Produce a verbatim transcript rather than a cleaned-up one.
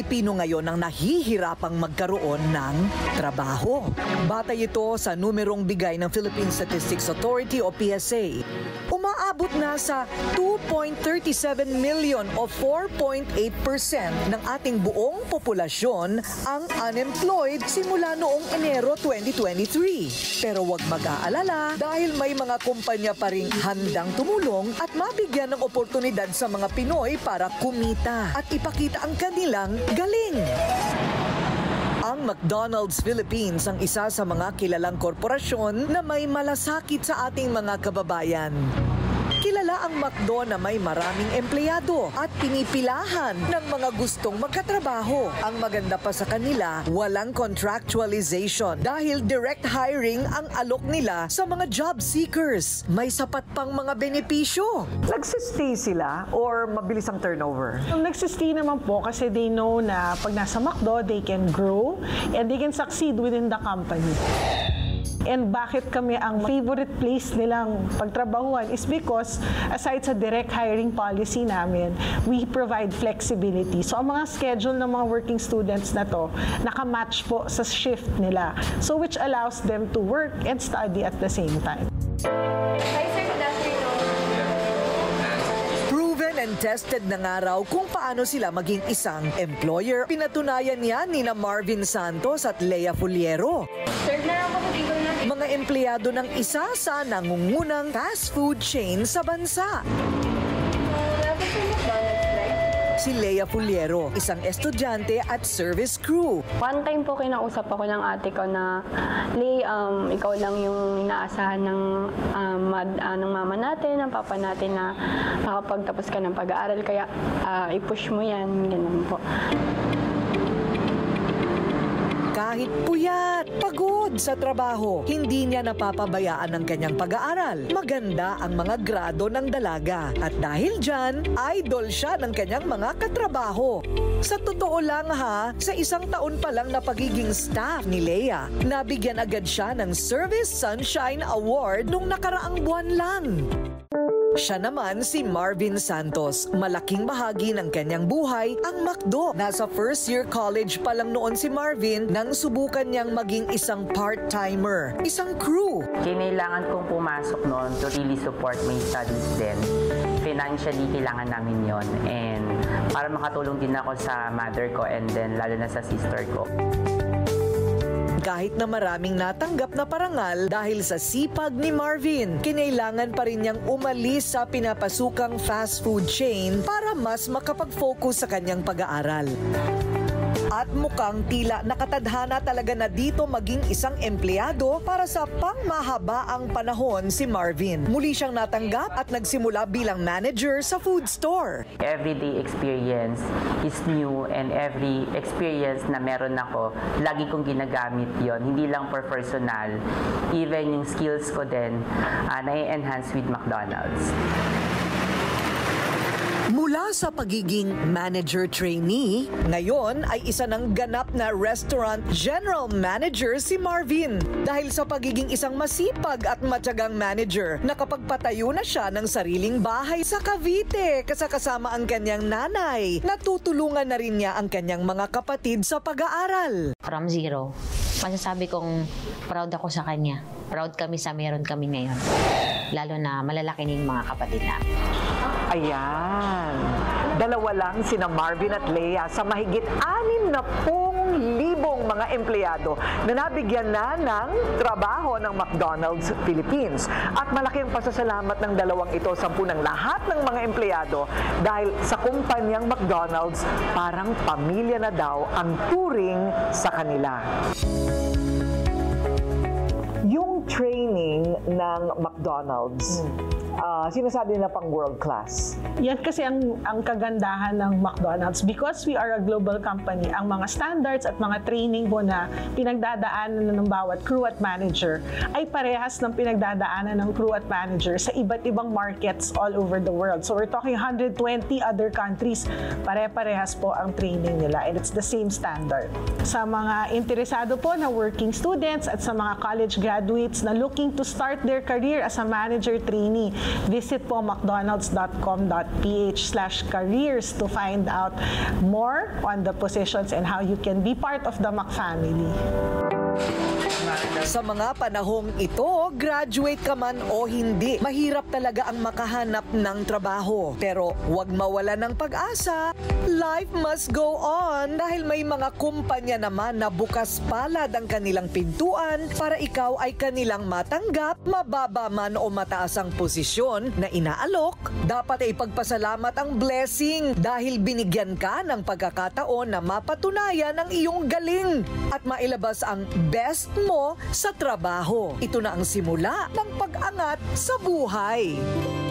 Pilipino ngayon ang nahihirapang magkaroon ng trabaho. Batay ito sa numerong bigay ng Philippine Statistics Authority o P S A. Umaabot na sa two point three seven million o four point eight percent ng ating buong populasyon ang unemployed simula noong Enero twenty twenty-three. Pero huwag mag-aalala dahil may mga kumpanya pa rin handang tumulong at mabigyan ng oportunidad sa mga Pinoy para kumita at ipakita ang kanilang galing. Ang McDonald's Philippines ang isa sa mga kilalang korporasyon na may malasakit sa ating mga kababayan. Kilala ang McDo na may maraming empleyado at pinipilahan ng mga gustong magkatrabaho. Ang maganda pa sa kanila, walang contractualization dahil direct hiring ang alok nila sa mga job seekers. May sapat pang mga benepisyo. Nagsistay sila or mabilis ang turnover? Nagsistay naman po kasi they know na pag nasa McDo, they can grow and they can succeed within the company. And bakit kami ang favorite place nilang pagtrabahuan is because aside sa direct hiring policy namin, we provide flexibility. So ang mga schedule ng mga working students na to, nakamatch po sa shift nila. So which allows them to work and study at the same time. And tested ng araw kung paano sila maging isang employer. Pinatunayan yan ni na Marvin Santos at Leah Fuliero. Mga empleyado ng isa sa nangungunang fast food chain sa bansa. Si Leah Fuliero, isang estudyante at service crew. One time po kinausap ako ng ate ko na, Leigh, um, ikaw lang yung inaasahan ng, um, mad, uh, ng mama natin, ng papa natin na makapagtapos ka ng pag-aaral, kaya uh, i-push mo yan, ganun po. Kahit puyat, pagod sa trabaho, hindi niya napapabayaan ang kanyang pag-aaral. Maganda ang mga grado ng dalaga. At dahil dyan, idol siya ng kanyang mga katrabaho. Sa totoo lang ha, sa isang taon pa lang na pagiging staff ni Leah, nabigyan agad siya ng Service Sunshine Award nung nakaraang buwan lang. Siya naman si Marvin Santos. Malaking bahagi ng kanyang buhay ang McDo. Nasa first year college pa lang noon si Marvin nang subukan niyang maging isang part-timer, isang crew. Kinailangan kong pumasok noon to really support my studies din. Financially, kailangan namin yon. And para makatulong din ako sa mother ko and then lalo na sa sister ko. Kahit na maraming natanggap na parangal dahil sa sipag ni Marvin, kinailangan pa rin niyang umalis sa pinapasukang fast food chain para mas makapag-focus sa kanyang pag-aaral. At mukhang tila nakatadhana talaga na dito maging isang empleyado para sa pangmahabaang panahon si Marvin. Muli siyang natanggap at nagsimula bilang manager sa food store. Everyday experience is new and every experience na meron ako, lagi kong ginagamit yon. Hindi lang for personal, even yung skills ko din, uh, na-enhance with McDonald's. Mula sa pagiging manager trainee, ngayon ay isa ng ganap na restaurant general manager si Marvin. Dahil sa pagiging isang masipag at matyagang manager, nakapagpatayo na siya ng sariling bahay sa Cavite kasakasama ang kanyang nanay. Natutulungan na rin niya ang kanyang mga kapatid sa pag-aaral. From zero, masasabi kong proud ako sa kanya. Proud kami sa meron kami ngayon. Lalo na malalaki ng mga kapatid na. Ayan. Dalawa lang sina Marvin at Leah sa mahigit anim na pung libong mga empleyado na nabigyan na ng trabaho ng McDonald's Philippines. At malaking pasasalamat ng dalawang ito sa punang lahat ng mga empleyado dahil sa kumpanyang McDonald's parang pamilya na daw ang turing sa kanila. Yung training ng McDonald's, hmm. Uh, sinasabi na pang world class. Yan kasi ang, ang kagandahan ng McDonald's. Because we are a global company, ang mga standards at mga training po na pinagdadaanan ng bawat crew at manager ay parehas ng pinagdadaanan ng crew at manager sa iba't ibang markets all over the world. So we're talking one hundred twenty other countries. Pare-parehas po ang training nila and it's the same standard. Sa mga interesado po na working students at sa mga college graduates, graduates na looking to start their career as a manager trainee. Visit po mcdonalds.com.ph slash careers to find out more on the positions and how you can be part of the McFamily. Sa mga panahong ito, graduate ka man o hindi, mahirap talaga ang makahanap ng trabaho. Pero huwag mawala ng pag-asa. Life must go on dahil may mga kumpanya naman na bukas palad ang kanilang pintuan para ikaw ay kanilang matanggap, mababa man o mataas ang posisyon na inaalok. Dapat ay pagpasalamat ang blessing dahil binigyan ka ng pagkakataon na mapatunayan ang iyong galing at mailabas ang best mo sa trabaho. Ito na ang simula ng pag-angat sa buhay.